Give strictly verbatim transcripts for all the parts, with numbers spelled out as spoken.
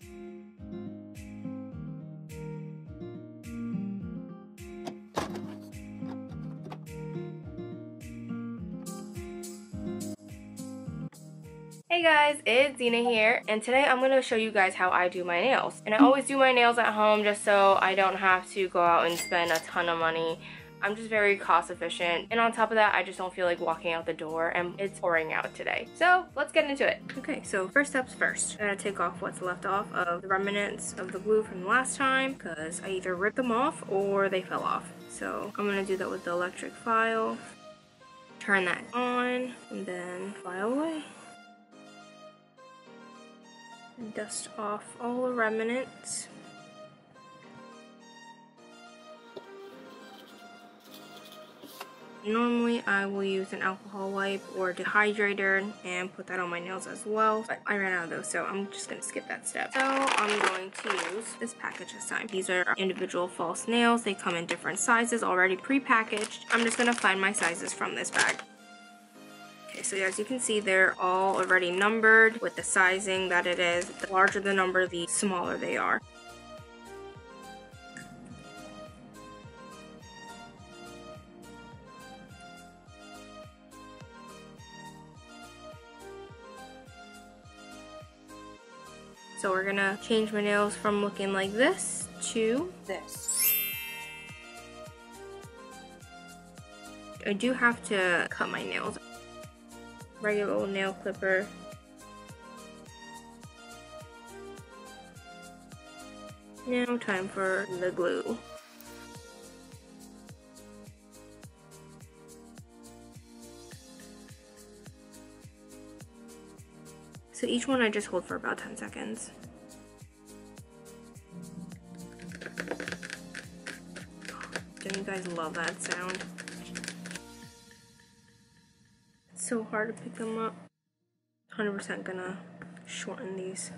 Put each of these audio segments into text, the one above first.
Hey guys, it's Zena here, and today I'm going to show you guys how I do my nails. And I always do my nails at home just so I don't have to go out and spend a ton of money. I'm just very cost efficient, and on top of that, I just don't feel like walking out the door, and it's pouring out today. So let's get into it. Okay, so first steps first. I gotta take off what's left off of the remnants of the glue from the last time because I either ripped them off or they fell off. So I'm gonna do that with the electric file. Turn that on and then fly away. Dust off all the remnants. Normally I will use an alcohol wipe or dehydrator and put that on my nails as well, but I ran out of those, so I'm just going to skip that step. So I'm going to use this package this time. These are individual false nails. They come in different sizes already pre-packaged. I'm just going to find my sizes from this bag. Okay, so as you can see, they're all already numbered with the sizing that it is. The larger the number, the smaller they are. So we're gonna change my nails from looking like this to this. I do have to cut my nails. Regular old nail clipper. Now time for the glue. So each one I just hold for about ten seconds. Don't you guys love that sound? It's so hard to pick them up. one hundred percent gonna shorten these.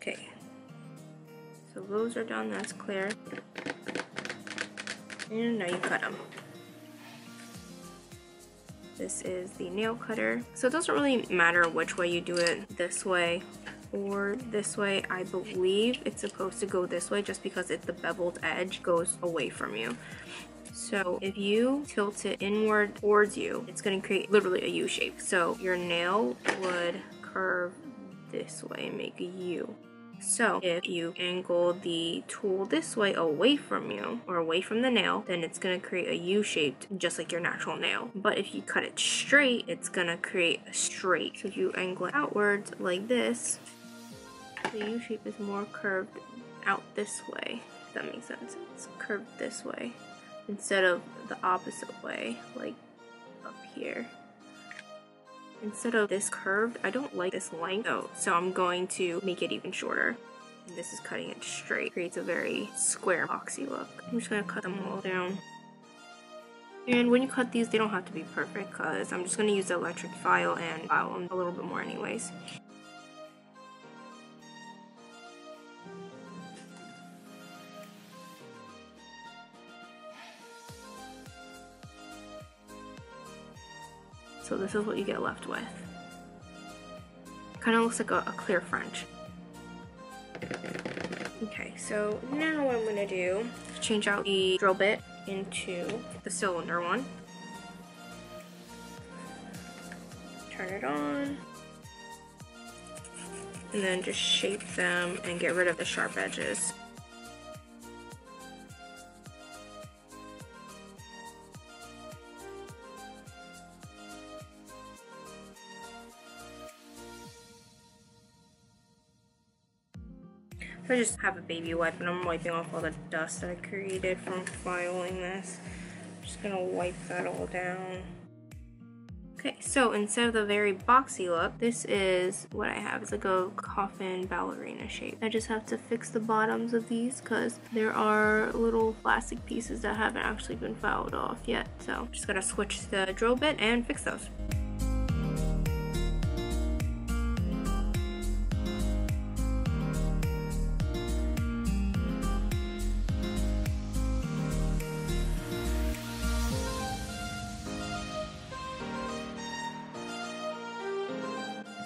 Okay, so those are done, that's clear. And now you cut them. This is the nail cutter. So it doesn't really matter which way you do it, this way or this way. I believe it's supposed to go this way just because it's the beveled edge goes away from you. So if you tilt it inward towards you, it's gonna create literally a U shape. So your nail would curve this way and make a U. So if you angle the tool this way away from you or away from the nail, then it's going to create a U shaped just like your natural nail. But if you cut it straight, it's going to create a straight. So if you angle it outwards like this, the U shape is more curved out this way, if that makes sense. It's curved this way instead of the opposite way, like up here. Instead of this curved, I don't like this length, though, so I'm going to make it even shorter. This is cutting it straight. Creates a very square, boxy look. I'm just going to cut them all down. And when you cut these, they don't have to be perfect, because I'm just going to use the electric file and file them a little bit more anyways. So this is what you get left with. Kind of looks like a, a clear French. Okay, so now what I'm gonna do is change out the drill bit into the cylinder one. Turn it on. And then just shape them and get rid of the sharp edges. I just have a baby wipe and I'm wiping off all the dust that I created from filing this. I'm just gonna wipe that all down. Okay, so instead of the very boxy look, this is what I have. It's like a coffin ballerina shape. I just have to fix the bottoms of these because there are little plastic pieces that haven't actually been filed off yet. So just gotta switch the drill bit and fix those.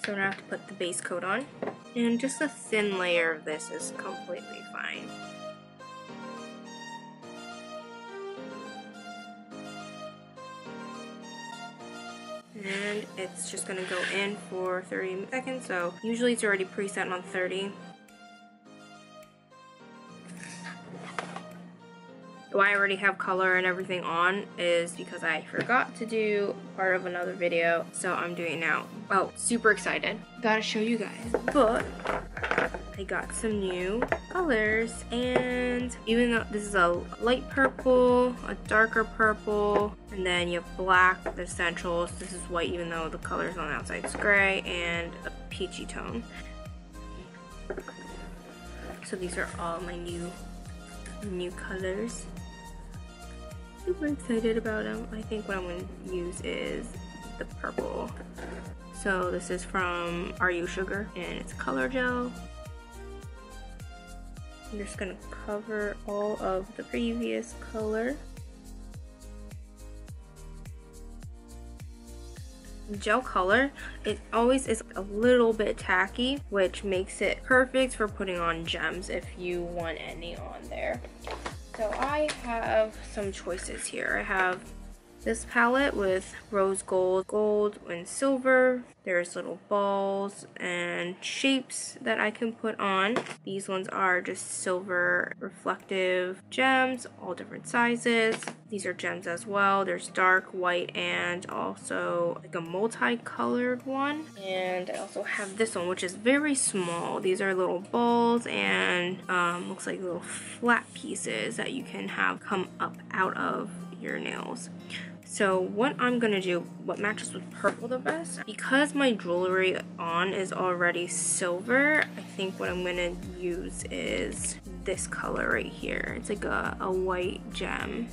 So now I have to put the base coat on. And just a thin layer of this is completely fine. And it's just gonna go in for thirty seconds. So usually it's already preset on thirty. Why I already have color and everything on is because I forgot to do part of another video, so I'm doing it now. Oh, super excited. Gotta show you guys, but I got some new colors, and even though this is a light purple, a darker purple, and then you have black, the essentials. This is white, even though the colors on the outside is gray, and a peachy tone. So these are all my new, new colors. Super excited about them. I think what I'm going to use is the purple. So this is from R U Sugar and it's color gel. I'm just going to cover all of the previous color. Gel color, it always is a little bit tacky, which makes it perfect for putting on gems if you want any on there. So I have some choices here. I have this palette with rose gold, gold, and silver. There's little balls and shapes that I can put on. These ones are just silver reflective gems, all different sizes. These are gems as well. There's dark, white, and also like a multicolored one. And I also have this one, which is very small. These are little balls and um, looks like little flat pieces that you can have come up out of your nails. So what I'm gonna do, what matches with purple the best, because my jewelry on is already silver, I think what I'm gonna use is this color right here. It's like a, a white gem.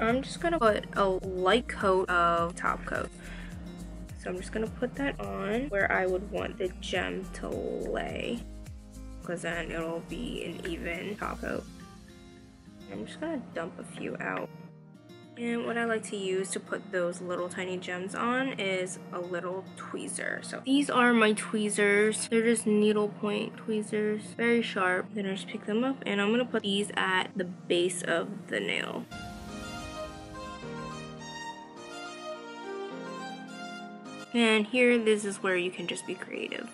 I'm just gonna put a light coat of top coat. So I'm just gonna put that on where I would want the gem to lay, because then it'll be an even top coat. I'm just gonna dump a few out. And what I like to use to put those little tiny gems on is a little tweezer. So these are my tweezers. They're just needle point tweezers, very sharp. Then I just pick them up and I'm gonna put these at the base of the nail. And here, this is where you can just be creative.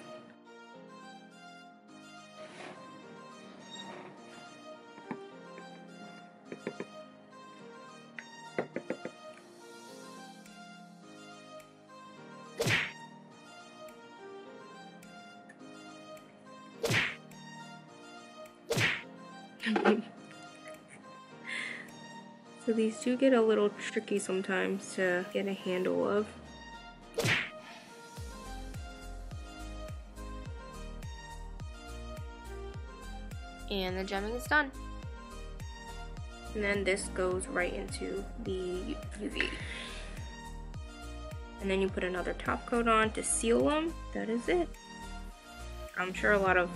So these do get a little tricky sometimes to get a handle of. And the gemming is done. And then this goes right into the U V. And then you put another top coat on to seal them. That is it. I'm sure a lot of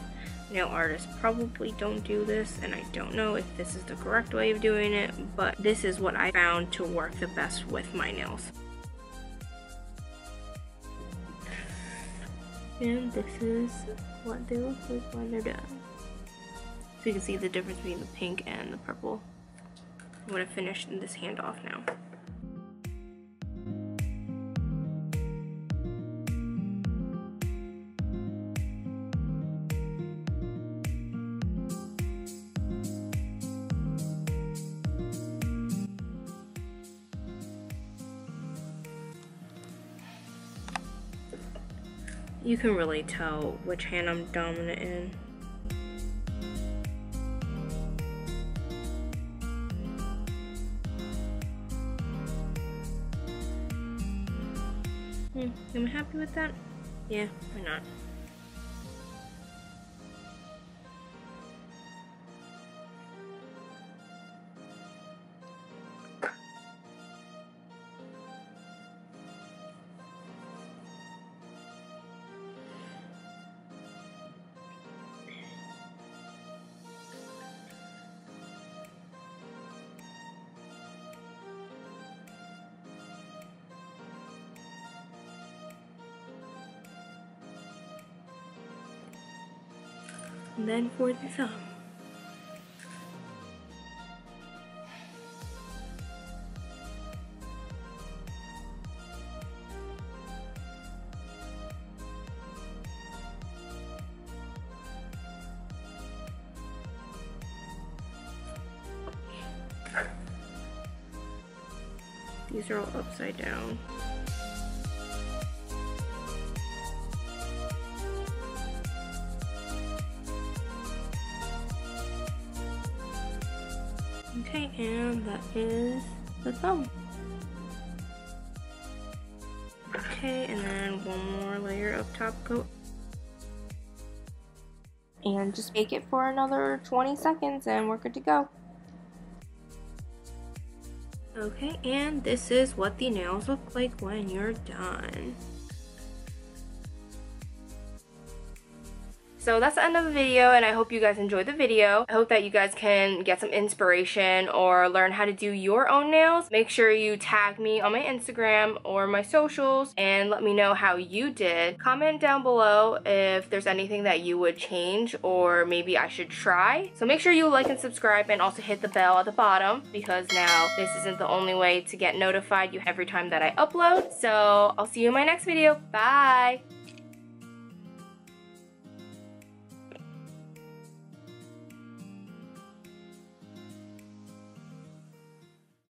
nail artists probably don't do this, and I don't know if this is the correct way of doing it, but this is what I found to work the best with my nails. And this is what they look like when they're done. So you can see the difference between the pink and the purple. I'm gonna finish this hand off now. You can really tell which hand I'm dominant in. Hmm, am I happy with that? Yeah, why not? And then for the thumb. These are all upside down. Okay, and that is the thumb. Okay, and then one more layer of top coat. And just bake it for another twenty seconds and we're good to go. Okay, and this is what the nails look like when you're done. So that's the end of the video, and I hope you guys enjoyed the video. I hope that you guys can get some inspiration or learn how to do your own nails. Make sure you tag me on my Instagram or my socials and let me know how you did. Comment down below if there's anything that you would change or maybe I should try. So make sure you like and subscribe and also hit the bell at the bottom, because now this isn't the only way to get notified you every time that I upload. So I'll see you in my next video. Bye!